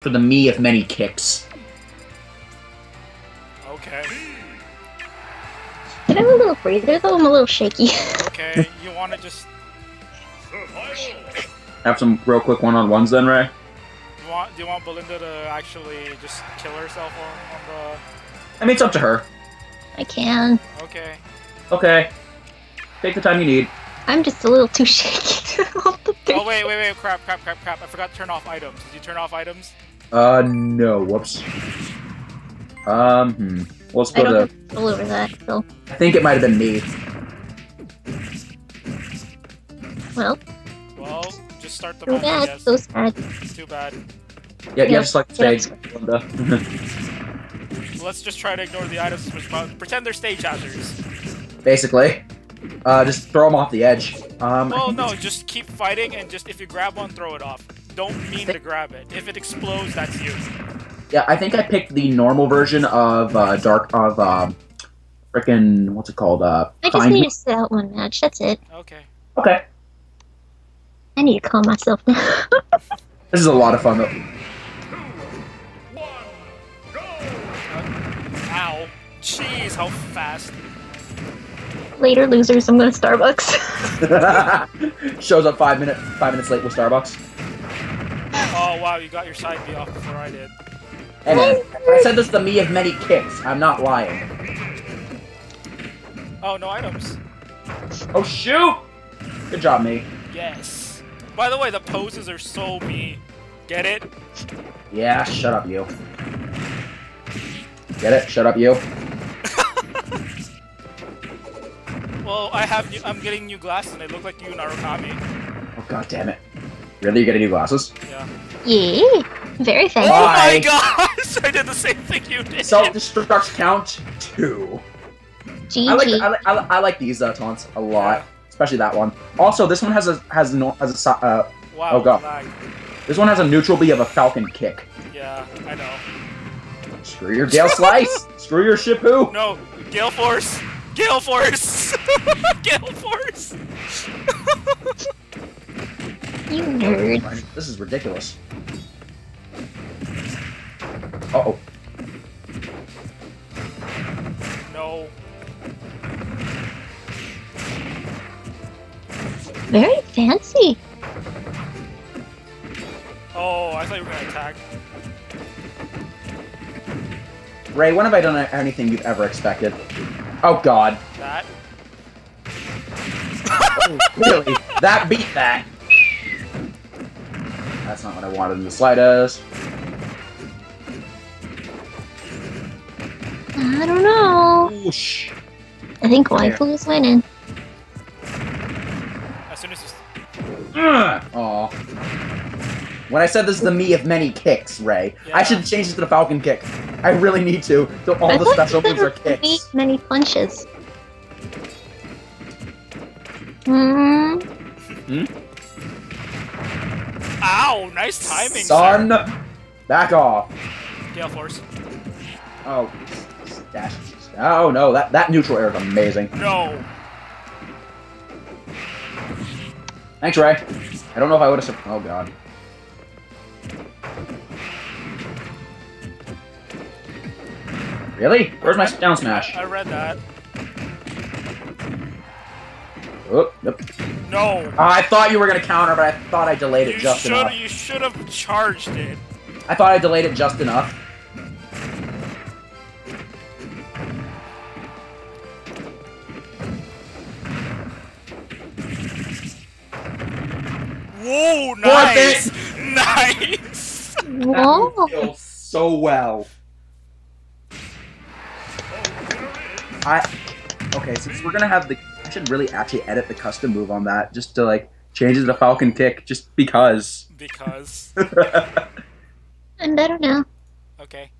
for the me of many kicks. Okay. Can I have a little breather though? I'm a little shaky. Okay, you want to just... have some real quick one-on-ones then, Ray? Do you want Belinda to actually just kill herself on the... I mean, it's up to her. I can. Okay. Okay. Take the time you need. I'm just a little too shaky. Oh, wait, crap. I forgot to turn off items. Did you turn off items? No. Whoops. Well, let's go to... I don't have control over that, so... I think it might have been me. Well, just start the moment, I guess. So sad. It's too bad. Yeah, you have to select stage. Let's just try to ignore the items. Pretend they're stage hazards. Basically. Just throw them off the edge. Well, no, just keep fighting, and just if you grab one, throw it off. Don't mean to grab it. If it explodes, that's you. Yeah, I think I picked the normal version of frickin' what's it called? I just need to sit out one match. That's it. Okay. Okay. I need to calm myself now. This is a lot of fun though. 2, 1, go! Ow! Jeez, how fast! Later, losers. I'm going to Starbucks. Shows up 5 minutes late with Starbucks. Oh wow, you got your side B off before I did. And I said this to me of many kicks. I'm not lying. Oh, no items. Oh shoot! Good job, me. Yes. By the way, the poses are so me. Get it? Yeah. Shut up, you. Get it? Shut up, you. Well, I'm getting new glasses, and they look like you, Narukami. Oh god damn it! Really, you getting new glasses? Yeah. Yeah. Very fancy. Oh my gosh! I did the same thing you did. Self-destruct count 2. GG. I like these taunts a lot, especially that one. Also, this one has a wow, oh god. Lag. This one has a neutral B of a Falcon Kick. Yeah, I know. Screw your Gale Slice. Screw your Shippu. No, Gale Force. Gale Force! Gale Force! You nerd. This is ridiculous. Uh-oh. No. Very fancy. Oh, I thought you were gonna attack. Ray, when have I done anything you've ever expected? Oh god. That? Oh, really? That beat that! That's not what I wanted in the slightest. I don't know. Whoosh. I think Waifu is winning. As soon as this... Aw. When I said this is the me of many kicks, Ray, I should change this to the Falcon Kick. I really need to, so all the special moves are kicks. Me of many punches. Mm. Hmm? Ow, nice timing, son! Sir. Back off. Gale Force. Oh. Dash. Oh no, that neutral air is amazing. No. Thanks, Ray. I don't know if I would have... Oh god. Really? Where's my down smash? I read that. Oh, nope. No. I thought you were gonna counter, but I thought I delayed it just enough. You should have charged it. I thought I delayed it just enough. Whoa! Nice. Nice. Whoa. That feels so well. Okay, since we're gonna have the... I should really actually edit the custom move on that, just to, like, change it to Falcon Kick, just because. Because. I'm better now. Okay.